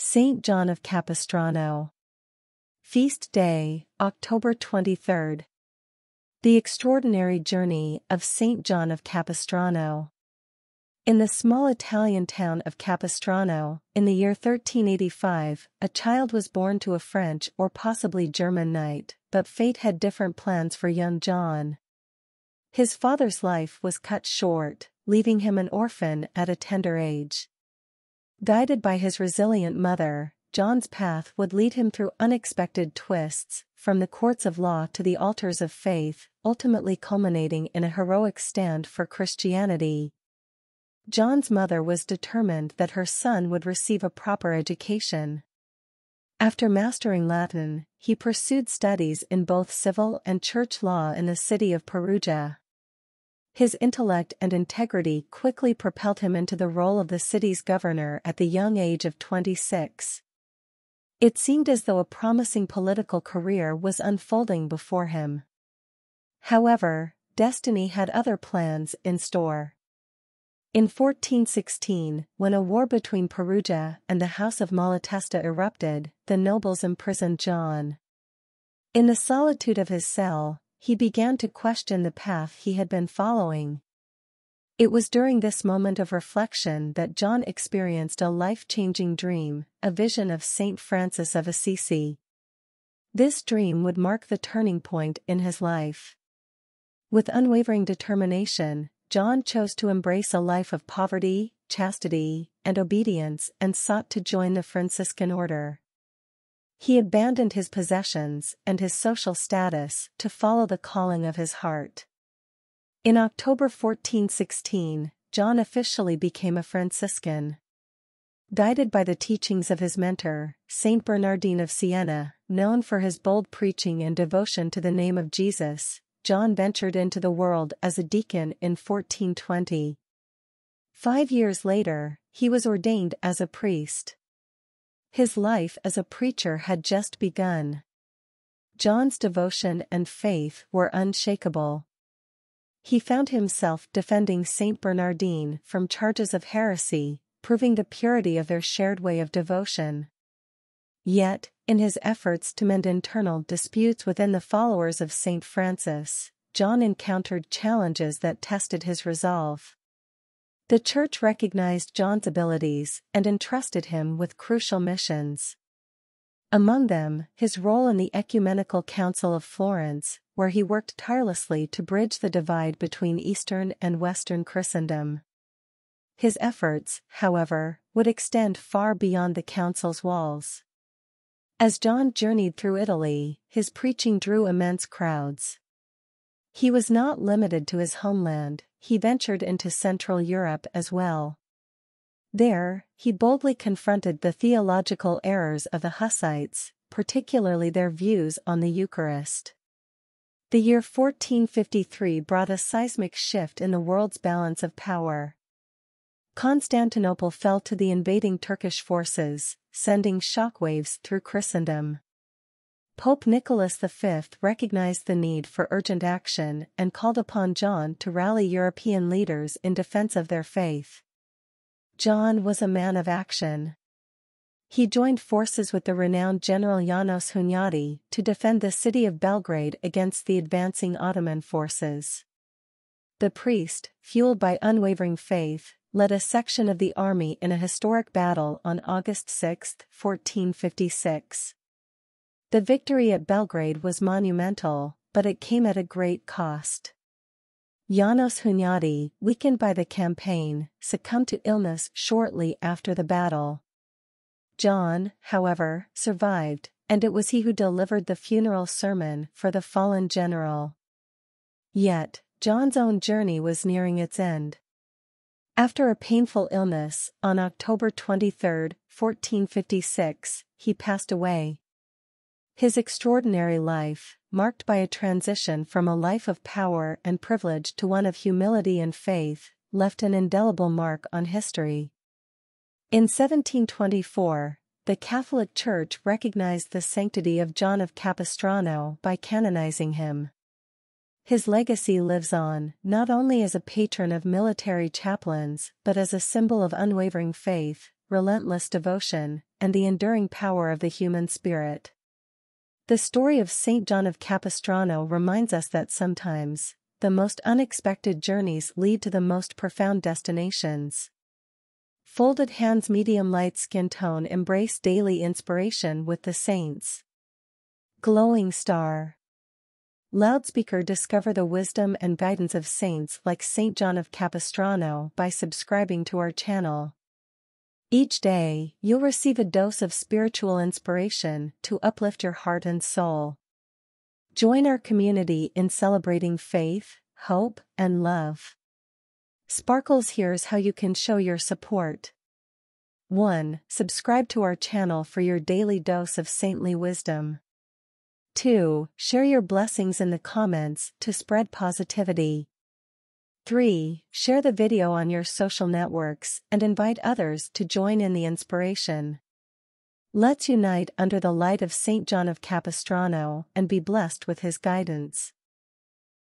Saint John of Capistrano. Feast Day, October 23rd. The Extraordinary Journey of Saint John of Capistrano. In the small Italian town of Capistrano, in the year 1385, a child was born to a French or possibly German knight, but fate had different plans for young John. His father's life was cut short, leaving him an orphan at a tender age. Guided by his resilient mother, John's path would lead him through unexpected twists, from the courts of law to the altars of faith, ultimately culminating in a heroic stand for Christianity. John's mother was determined that her son would receive a proper education. After mastering Latin, he pursued studies in both civil and church law in the city of Perugia. His intellect and integrity quickly propelled him into the role of the city's governor at the young age of 26. It seemed as though a promising political career was unfolding before him. However, destiny had other plans in store. In 1416, when a war between Perugia and the House of Malatesta erupted, the nobles imprisoned John. In the solitude of his cell, he began to question the path he had been following. It was during this moment of reflection that John experienced a life-changing dream, a vision of Saint Francis of Assisi. This dream would mark the turning point in his life. With unwavering determination, John chose to embrace a life of poverty, chastity, and obedience and sought to join the Franciscan order. He abandoned his possessions and his social status to follow the calling of his heart. In October 1416, John officially became a Franciscan. Guided by the teachings of his mentor, Saint Bernardine of Siena, known for his bold preaching and devotion to the name of Jesus, John ventured into the world as a deacon in 1420. 5 years later, he was ordained as a priest. His life as a preacher had just begun. John's devotion and faith were unshakable. He found himself defending Saint Bernardine from charges of heresy, proving the purity of their shared way of devotion. Yet, in his efforts to mend internal disputes within the followers of Saint Francis, John encountered challenges that tested his resolve. The Church recognized John's abilities and entrusted him with crucial missions. Among them, his role in the Ecumenical Council of Florence, where he worked tirelessly to bridge the divide between Eastern and Western Christendom. His efforts, however, would extend far beyond the council's walls. As John journeyed through Italy, his preaching drew immense crowds. He was not limited to his homeland. He ventured into Central Europe as well. There, he boldly confronted the theological errors of the Hussites, particularly their views on the Eucharist. The year 1453 brought a seismic shift in the world's balance of power. Constantinople fell to the invading Turkish forces, sending shockwaves through Christendom. Pope Nicholas V recognized the need for urgent action and called upon John to rally European leaders in defense of their faith. John was a man of action. He joined forces with the renowned General Janos Hunyadi to defend the city of Belgrade against the advancing Ottoman forces. The priest, fueled by unwavering faith, led a section of the army in a historic battle on August 6, 1456. The victory at Belgrade was monumental, but it came at a great cost. Janos Hunyadi, weakened by the campaign, succumbed to illness shortly after the battle. John, however, survived, and it was he who delivered the funeral sermon for the fallen general. Yet, John's own journey was nearing its end. After a painful illness, on October 23, 1456, he passed away. His extraordinary life, marked by a transition from a life of power and privilege to one of humility and faith, left an indelible mark on history. In 1724, the Catholic Church recognized the sanctity of John of Capistrano by canonizing him. His legacy lives on, not only as a patron of military chaplains, but as a symbol of unwavering faith, relentless devotion, and the enduring power of the human spirit. The story of Saint John of Capistrano reminds us that sometimes, the most unexpected journeys lead to the most profound destinations. Folded hands, medium light skin tone, embrace daily inspiration with the saints. Glowing star. Loudspeaker, discover the wisdom and guidance of saints like Saint John of Capistrano by subscribing to our channel. Each day, you'll receive a dose of spiritual inspiration to uplift your heart and soul. Join our community in celebrating faith, hope, and love. Sparkles, here's how you can show your support. 1. Subscribe to our channel for your daily dose of saintly wisdom. 2. Share your blessings in the comments to spread positivity. 3. Share the video on your social networks and invite others to join in the inspiration. Let's unite under the light of Saint John of Capistrano and be blessed with his guidance.